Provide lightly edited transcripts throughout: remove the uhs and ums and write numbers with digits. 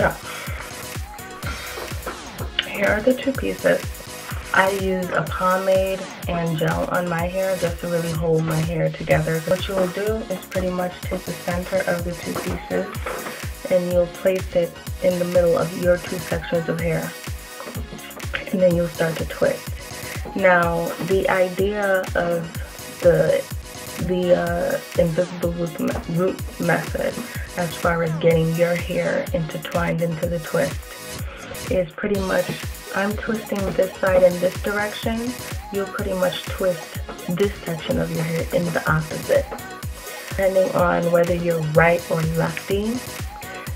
So here are the two pieces. I use a pomade and gel on my hair just to really hold my hair together. What you will do is pretty much take the center of the two pieces and you'll place it in the middle of your two sections of hair. And then you'll start to twist. Now, the idea of the invisible root method, as far as getting your hair intertwined into the twist, is pretty much, I'm twisting this side in this direction, you'll pretty much twist this section of your hair in the opposite. Depending on whether you're right or lefty,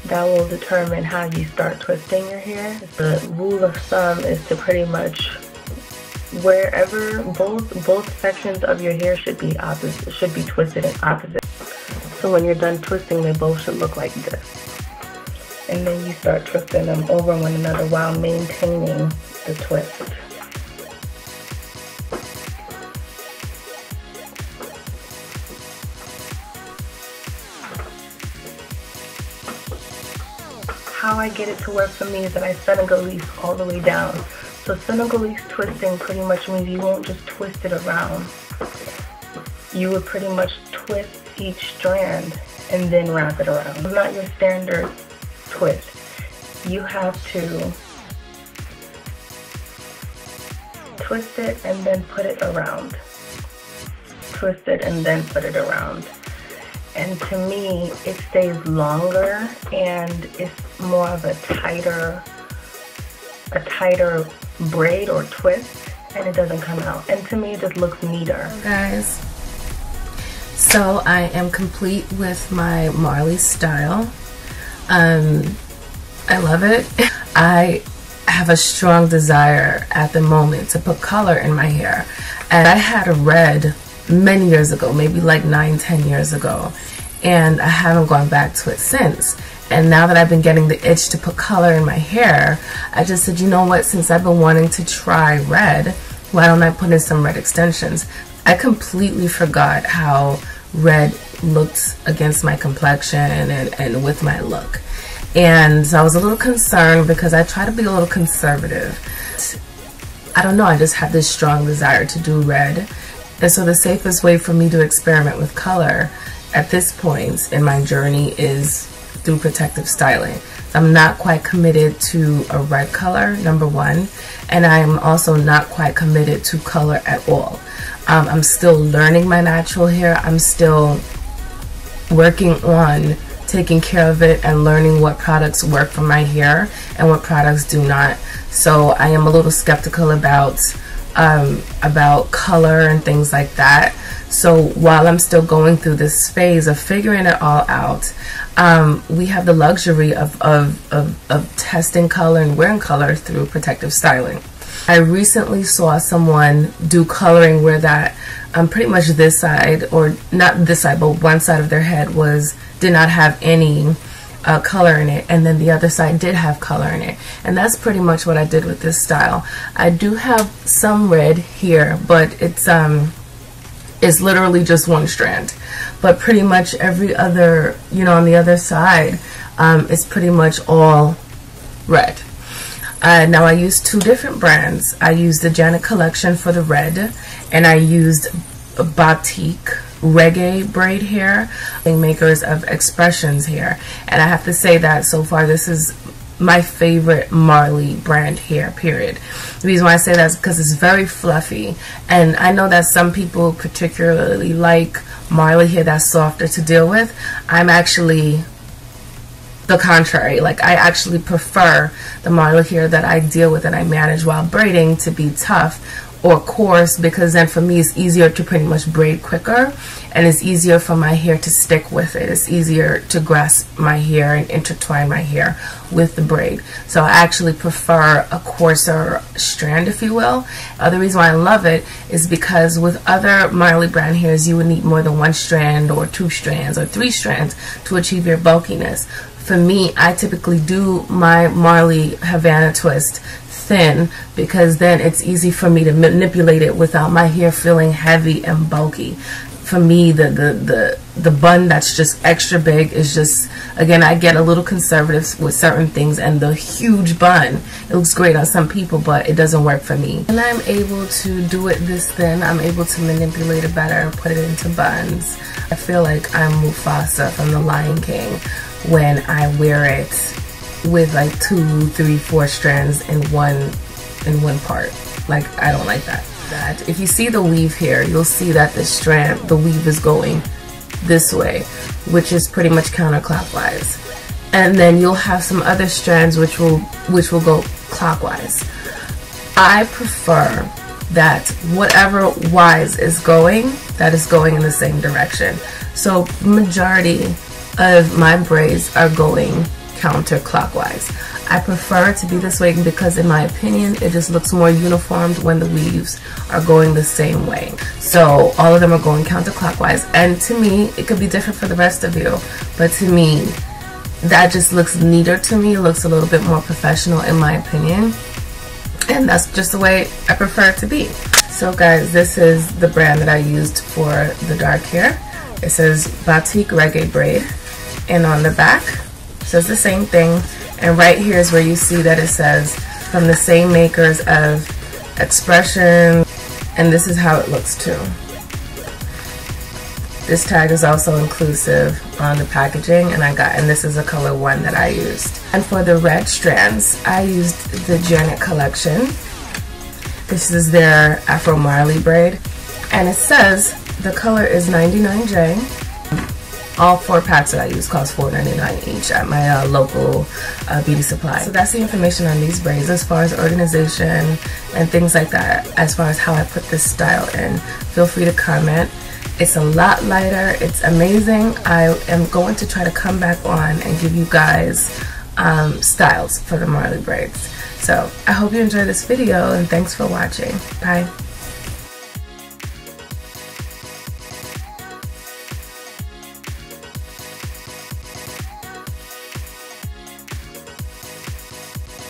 that will determine how you start twisting your hair. The rule of thumb is to pretty much, wherever both sections of your hair should be twisted in opposite. So when you're done twisting, they both should look like this. And then you start twisting them over one another while maintaining the twist. How I get it to work for me is that I Senegalese all the way down. So Senegalese twisting pretty much means you won't just twist it around. You would pretty much twist each strand and then wrap it around. It's not your standard twist. You have to twist it and then put it around. Twist it and then put it around. And to me, it stays longer and it's more of a tighter braid or twist, and it doesn't come out, and to me it just looks neater. Guys, so I am complete with my Marley style. I love it. I have a strong desire at the moment to put color in my hair, and I had a red many years ago, maybe like 9-10 years ago, and I haven't gone back to it since. And now that I've been getting the itch to put color in my hair, I just said, you know what, since I've been wanting to try red, why don't I put in some red extensions? I completely forgot how red looked against my complexion and with my look. And so I was a little concerned because I try to be a little conservative. I don't know, I just had this strong desire to do red. And so the safest way for me to experiment with color at this point in my journey is through protective styling. So I'm not quite committed to a red color, number one, and I'm also not quite committed to color at all. I'm still learning my natural hair. I'm still working on taking care of it and learning what products work for my hair and what products do not. So I am a little skeptical about color and things like that. So while I'm still going through this phase of figuring it all out, we have the luxury of testing color and wearing color through protective styling. I recently saw someone do coloring where that pretty much this side, or not this side, but one side of their head did not have any color in it, and then the other side did have color in it. And that's pretty much what I did with this style. I do have some red here, but it's literally just one strand. But pretty much every other, you know, on the other side, it's pretty much all red. Now I used two different brands. I used the Janet Collection for the red, and I used Batik Reggae braid hair, makers of Expressions hair. And I have to say that so far this is my favorite Marley brand hair, period. The reason why I say that is because it's very fluffy, and I know that some people particularly like Marley hair that's softer to deal with. I'm actually the contrary. Like, I actually prefer the Marley hair that I deal with and I manage while braiding to be tough or coarse, because then for me it's easier to pretty much braid quicker, and it's easier for my hair to stick with it. It's easier to grasp my hair and intertwine my hair with the braid. So I actually prefer a coarser strand, if you will. The reason why I love it is because with other Marley brand hairs you would need more than one strand or two strands or three strands to achieve your bulkiness. For me, I typically do my Marley Havana twist thin, because then it's easy for me to manipulate it without my hair feeling heavy and bulky. For me, the bun that's just extra big is just Again, I get a little conservative with certain things, and the huge bun, it looks great on some people, but it doesn't work for me. And I'm able to do it this thin. I'm able to manipulate it better, put it into buns. I feel like I'm Mufasa from The Lion King when I wear it with like 2, 3, 4 strands in one part. Like, I don't like that. If you see the weave here, you'll see that the strand, the weave is going this way, which is pretty much counterclockwise, and then you'll have some other strands which will go clockwise. I prefer that whatever wise is going, that is going in the same direction. So majority of my braids are going counterclockwise. I prefer it to be this way because, in my opinion, it just looks more uniformed when the weaves are going the same way. So all of them are going counterclockwise, and to me, it could be different for the rest of you, but to me, that just looks neater to me. It looks a little bit more professional, in my opinion, and that's just the way I prefer it to be. So guys, this is the brand that I used for the dark hair. It says Batik Reggae Braid, and on the back says the same thing, and right here is where you see that it says from the same makers of Expressions, and this is how it looks too. This tag is also inclusive on the packaging, and this is a color one that I used. And for the red strands, I used the Janet Collection. This is their Afro Marley braid, and it says the color is 99J. All 4 packs that I use cost $4.99 each at my local beauty supply. So that's the information on these braids as far as organization and things like that, as far as how I put this style in. Feel free to comment. It's a lot lighter. It's amazing. I am going to try to come back on and give you guys styles for the Marley braids. So I hope you enjoyed this video, and thanks for watching. Bye.